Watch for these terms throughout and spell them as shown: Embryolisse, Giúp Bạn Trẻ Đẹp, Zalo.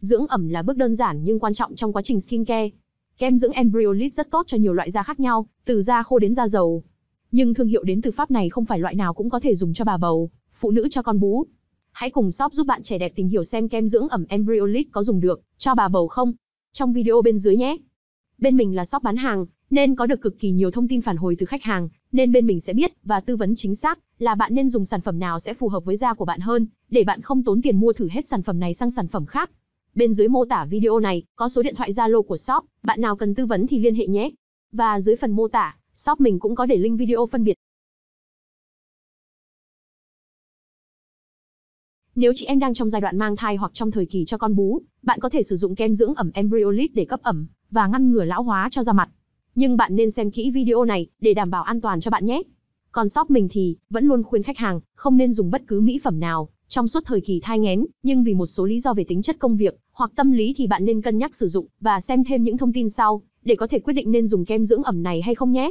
Dưỡng ẩm là bước đơn giản nhưng quan trọng trong quá trình skincare. Kem dưỡng Embryolisse rất tốt cho nhiều loại da khác nhau, từ da khô đến da dầu. Nhưng thương hiệu đến từ Pháp này không phải loại nào cũng có thể dùng cho bà bầu, phụ nữ cho con bú. Hãy cùng shop giúp bạn trẻ đẹp tìm hiểu xem kem dưỡng ẩm Embryolisse có dùng được cho bà bầu không, trong video bên dưới nhé. Bên mình là shop bán hàng, nên có được cực kỳ nhiều thông tin phản hồi từ khách hàng, nên bên mình sẽ biết và tư vấn chính xác là bạn nên dùng sản phẩm nào sẽ phù hợp với da của bạn hơn, để bạn không tốn tiền mua thử hết sản phẩm này sang sản phẩm khác. Bên dưới mô tả video này có số điện thoại Zalo của shop, bạn nào cần tư vấn thì liên hệ nhé. Và dưới phần mô tả, shop mình cũng có để link video phân biệt. Nếu chị em đang trong giai đoạn mang thai hoặc trong thời kỳ cho con bú, bạn có thể sử dụng kem dưỡng ẩm Embryolisse để cấp ẩm và ngăn ngừa lão hóa cho da mặt. Nhưng bạn nên xem kỹ video này để đảm bảo an toàn cho bạn nhé. Còn shop mình thì vẫn luôn khuyên khách hàng không nên dùng bất cứ mỹ phẩm nào trong suốt thời kỳ thai nghén, nhưng vì một số lý do về tính chất công việc hoặc tâm lý thì bạn nên cân nhắc sử dụng và xem thêm những thông tin sau để có thể quyết định nên dùng kem dưỡng ẩm này hay không nhé.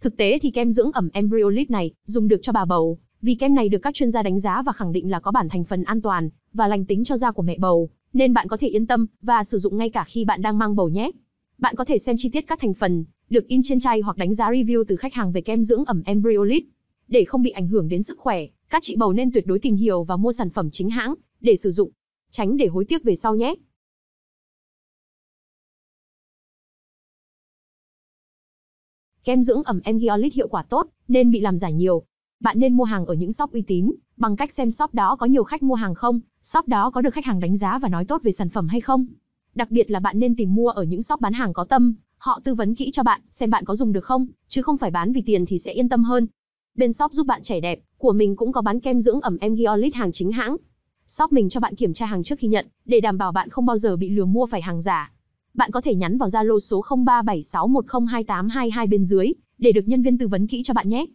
Thực tế thì kem dưỡng ẩm Embryolisse này dùng được cho bà bầu, vì kem này được các chuyên gia đánh giá và khẳng định là có bản thành phần an toàn và lành tính cho da của mẹ bầu, nên bạn có thể yên tâm và sử dụng ngay cả khi bạn đang mang bầu nhé. Bạn có thể xem chi tiết các thành phần được in trên chai hoặc đánh giá review từ khách hàng về kem dưỡng ẩm Embryolisse. Để không bị ảnh hưởng đến sức khỏe, các chị bầu nên tuyệt đối tìm hiểu và mua sản phẩm chính hãng để sử dụng, tránh để hối tiếc về sau nhé. Kem dưỡng ẩm Embryolisse hiệu quả tốt nên bị làm giả nhiều. Bạn nên mua hàng ở những shop uy tín bằng cách xem shop đó có nhiều khách mua hàng không, shop đó có được khách hàng đánh giá và nói tốt về sản phẩm hay không. Đặc biệt là bạn nên tìm mua ở những shop bán hàng có tâm, họ tư vấn kỹ cho bạn, xem bạn có dùng được không, chứ không phải bán vì tiền thì sẽ yên tâm hơn. Bên shop giúp bạn trẻ đẹp của mình cũng có bán kem dưỡng ẩm Embryolisse hàng chính hãng. Shop mình cho bạn kiểm tra hàng trước khi nhận để đảm bảo bạn không bao giờ bị lừa mua phải hàng giả. Bạn có thể nhắn vào Zalo số 0376102822 bên dưới để được nhân viên tư vấn kỹ cho bạn nhé.